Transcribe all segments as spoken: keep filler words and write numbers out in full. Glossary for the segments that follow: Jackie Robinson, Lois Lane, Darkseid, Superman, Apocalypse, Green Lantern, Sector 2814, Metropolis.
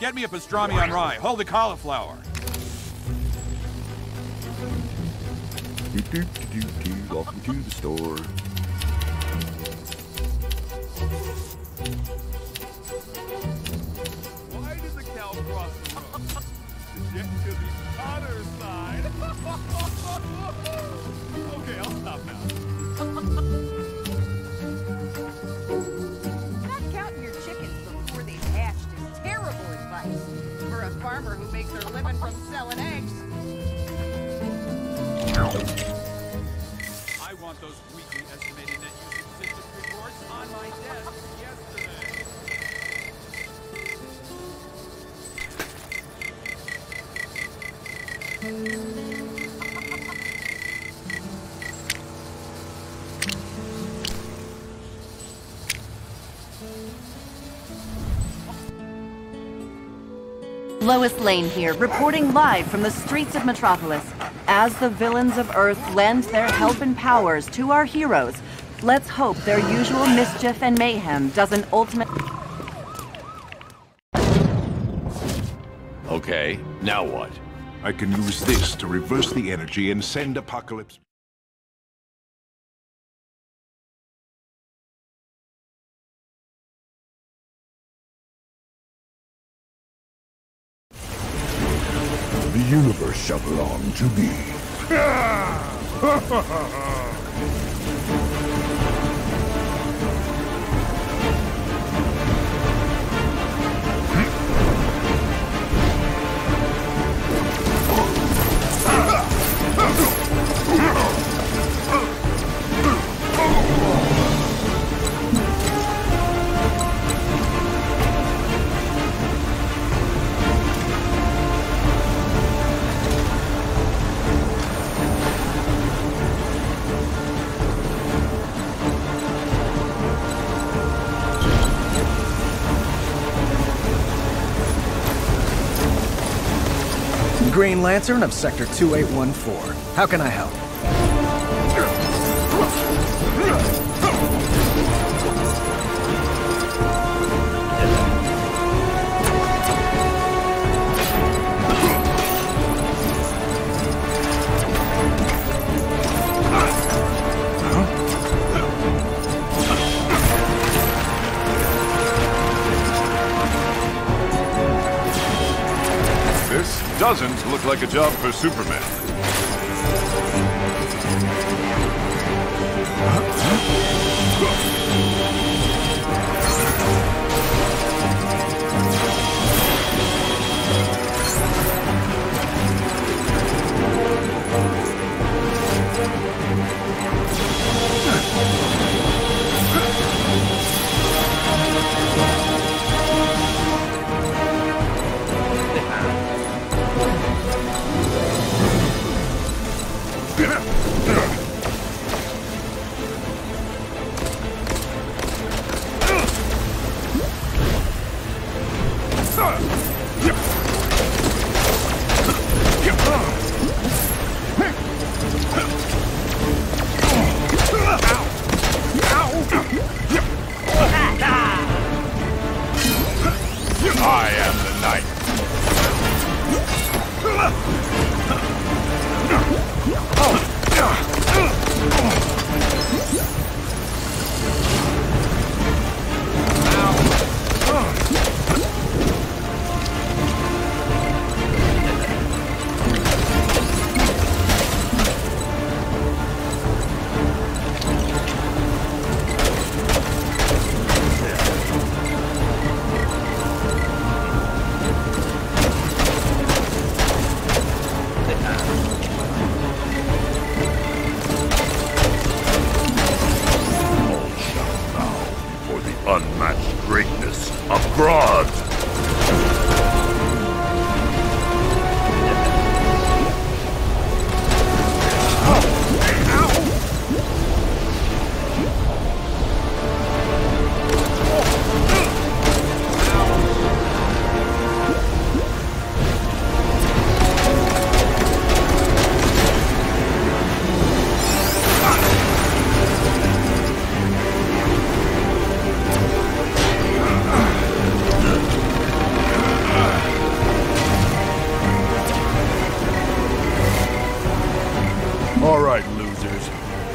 Get me a pastrami on rye. Hold the cauliflower. Do, do, do, do, do. Welcome to the store. Why did the cow cross the road? To get to the other side. Okay, I'll stop now. Not counting your chickens before they've hatched is terrible advice for a farmer who makes her living from selling eggs. I want those weekly estimated net use statistics reports on my desk yesterday. Lois Lane here, reporting live from the streets of Metropolis. As the villains of Earth lend their help and powers to our heroes, let's hope their usual mischief and mayhem doesn't ultimately... Okay, now what? I can use this to reverse the energy and send Apocalypse... The universe shall belong to me. Green Lantern of Sector two eight one four. How can I help? Doesn't look like a job for Superman.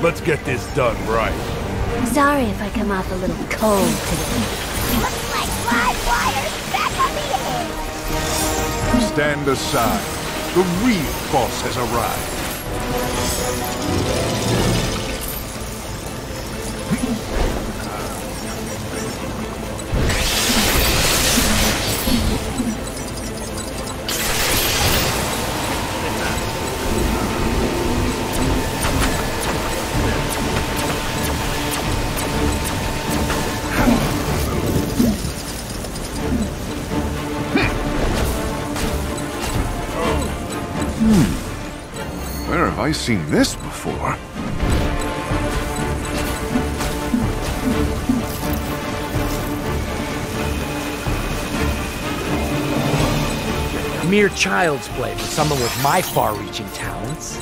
Let's get this done right. I'm sorry if I come off a little cold today. Looks like live wires back on the air! Stand aside. The real boss has I've seen this before. Mere child's play for someone with my far-reaching talents.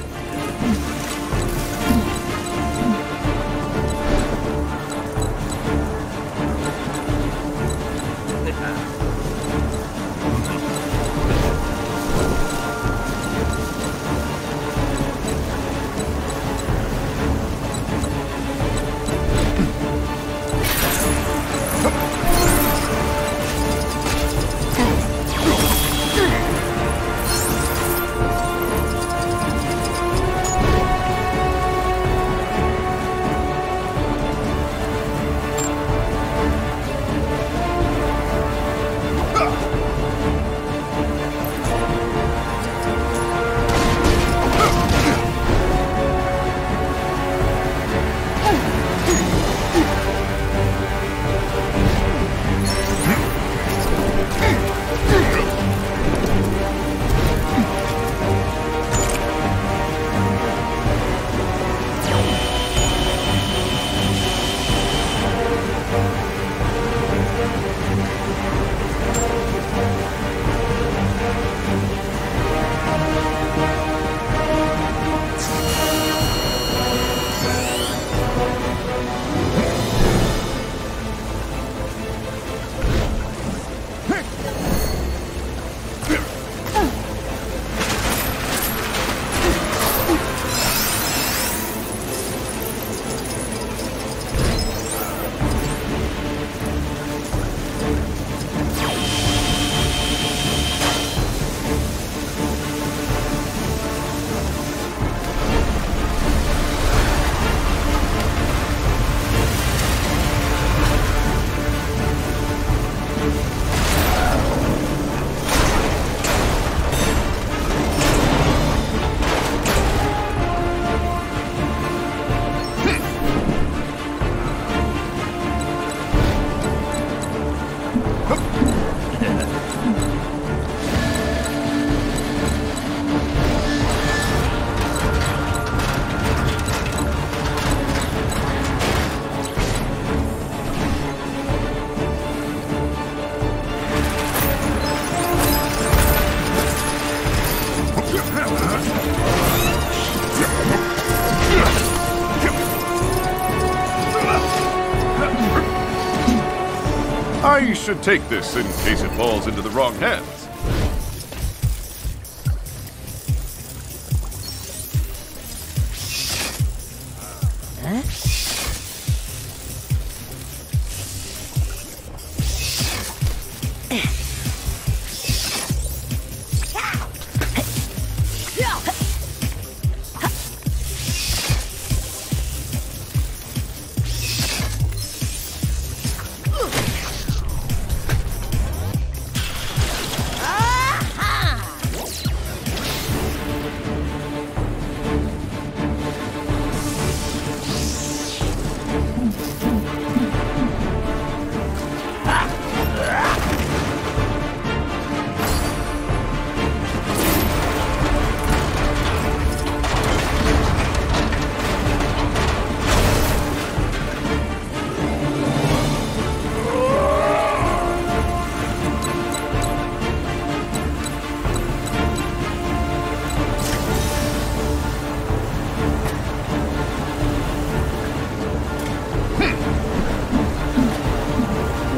I should take this in case it falls into the wrong hands.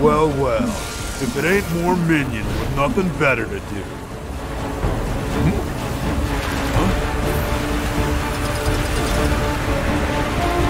Well, well, if it ain't more minions with nothing better to do. Hmm? Huh?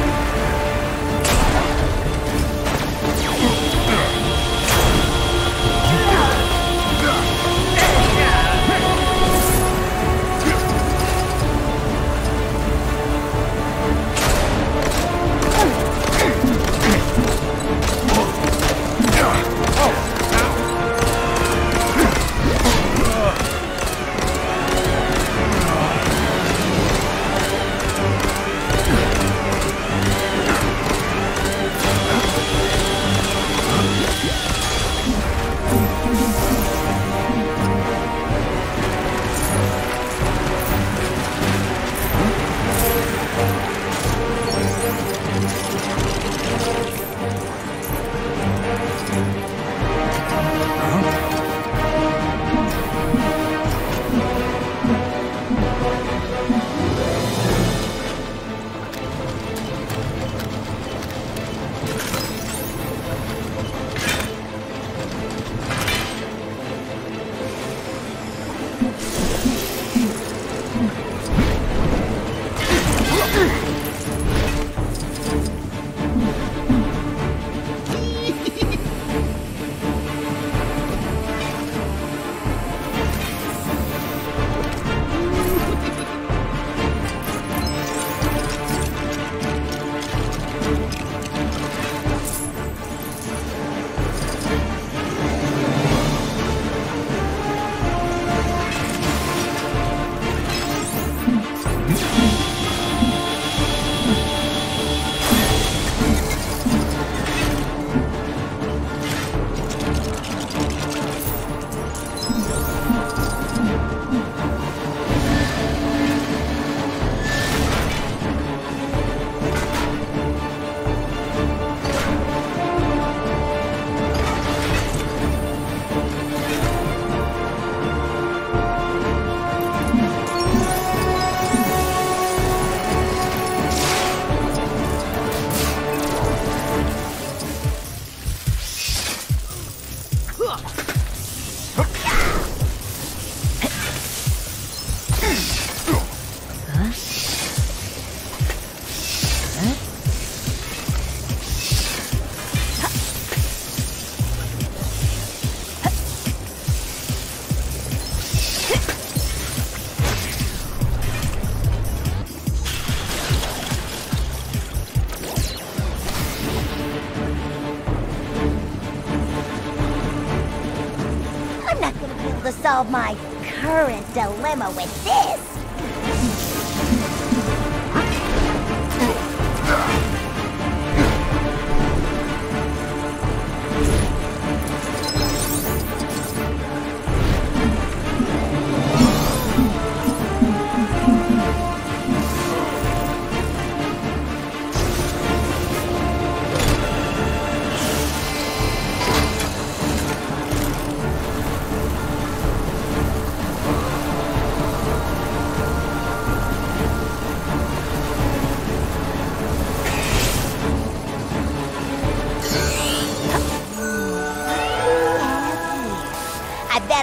solve my current dilemma with this.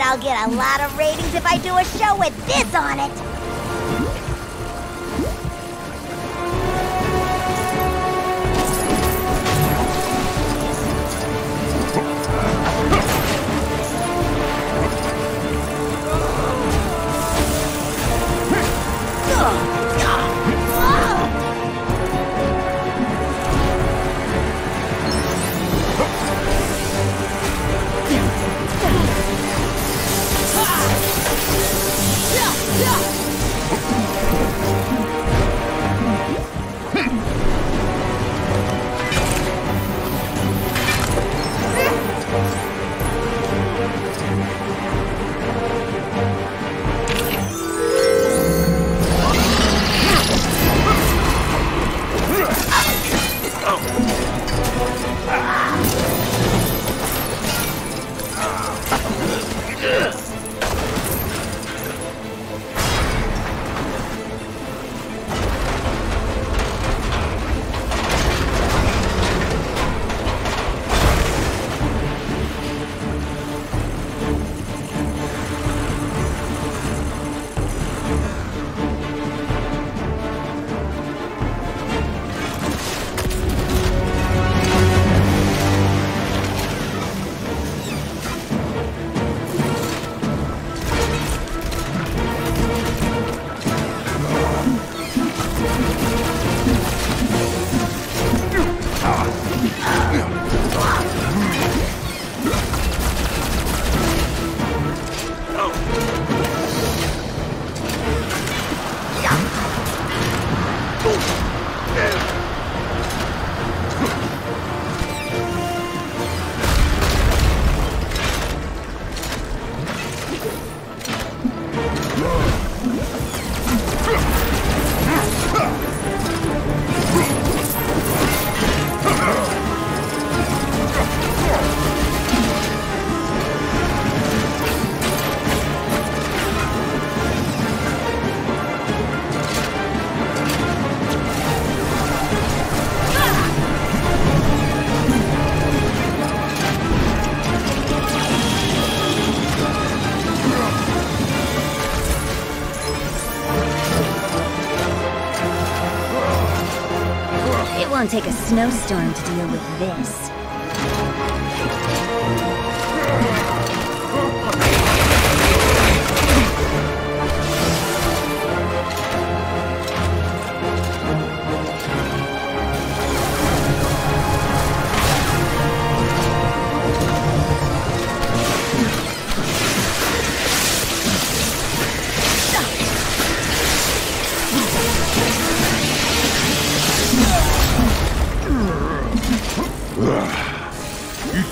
I'll get a lot of ratings if I do a show with this on it. It'll take a snowstorm to deal with this.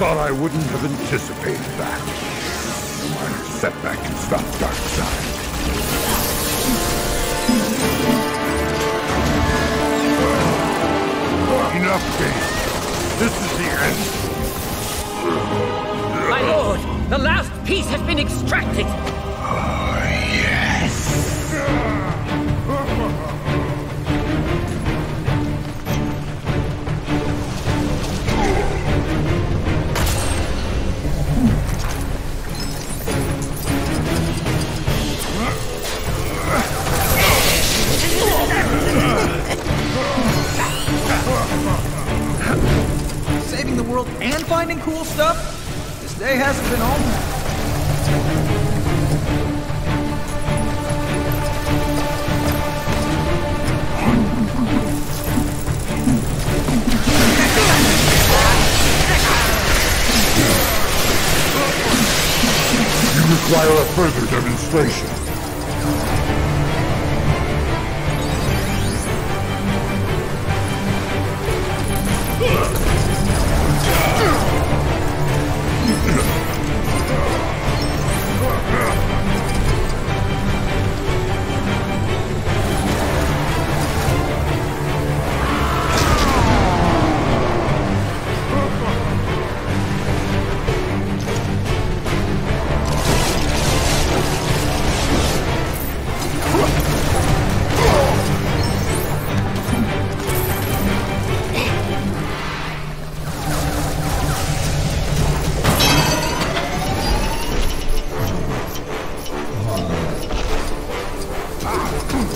Thought I wouldn't have anticipated that. Minor setback can stop Darkseid. Enough, Bane. This is the end. My lord, the last piece has been extracted. Oh, yes. Saving the world and finding cool stuff? This day hasn't been home. You require a further demonstration.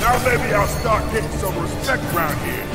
Now maybe I'll start getting some respect around here.